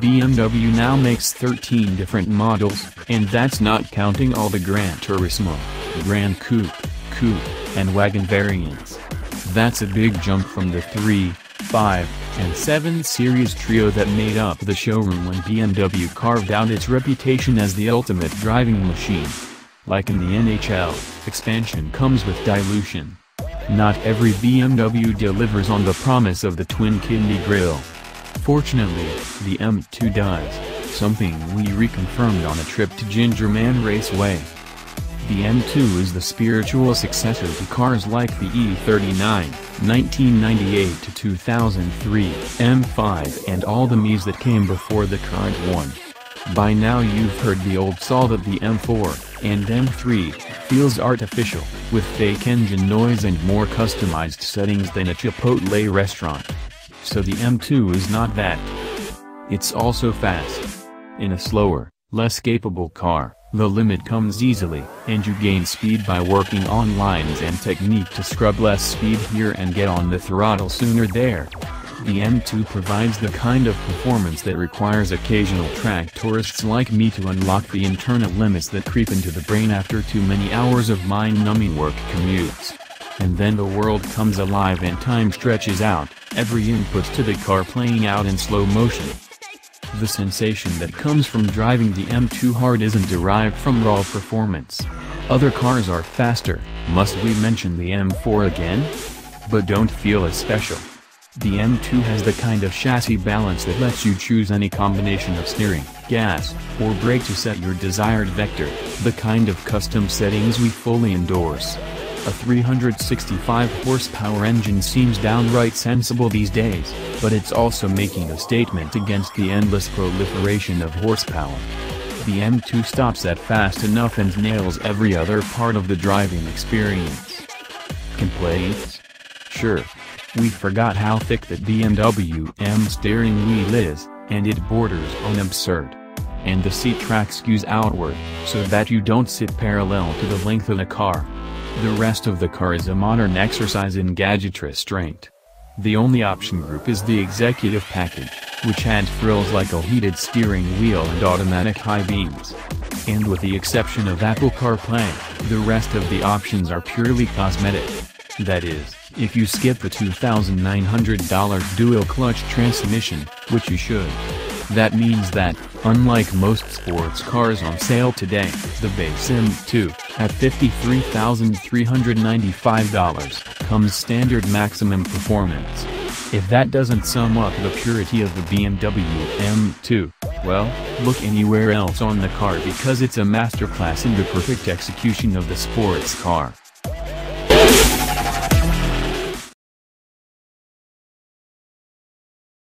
BMW now makes 13 different models, and that's not counting all the Gran Turismo, Gran Coupe, Coupe, and Wagon variants. That's a big jump from the 3, 5, and 7 series trio that made up the showroom when BMW carved out its reputation as the ultimate driving machine. Like in the NHL, expansion comes with dilution. Not every BMW delivers on the promise of the twin kidney grille. Fortunately, the M2 does, something we reconfirmed on a trip to Gingerman Raceway. The M2 is the spiritual successor to cars like the E39, 1998 to 2003, M5 and all the Mii's that came before the current one. By now you've heard the old saw that the M4 and M3 feels artificial, with fake engine noise and more customized settings than a Chipotle restaurant. So the M2 is not that. It's also fast. In a slower, less capable car, the limit comes easily, and you gain speed by working on lines and technique to scrub less speed here and get on the throttle sooner there. The M2 provides the kind of performance that requires occasional track tourists like me to unlock the internal limits that creep into the brain after too many hours of mind-numbing work commutes. And then the world comes alive and time stretches out, every input to the car playing out in slow motion. The sensation that comes from driving the M2 hard isn't derived from raw performance. Other cars are faster, must we mention the M4 again? But don't feel as special. The M2 has the kind of chassis balance that lets you choose any combination of steering, gas, or brake to set your desired vector, the kind of custom settings we fully endorse. A 365-horsepower engine seems downright sensible these days, but it's also making a statement against the endless proliferation of horsepower. The M2 stops at fast enough and nails every other part of the driving experience. Complaints? Sure. We forgot how thick that BMW M steering wheel is, and it borders on absurd. And the seat track skews outward, so that you don't sit parallel to the length of the car. The rest of the car is a modern exercise in gadget restraint. The only option group is the executive package, which had frills like a heated steering wheel and automatic high beams. And with the exception of Apple CarPlay, the rest of the options are purely cosmetic. That is, if you skip the $2,900 dual-clutch transmission, which you should. That means that, unlike most sports cars on sale today, the base M2, at $53,395, comes standard maximum performance. If that doesn't sum up the purity of the BMW M2, well, look anywhere else on the car because it's a masterclass in the perfect execution of the sports car.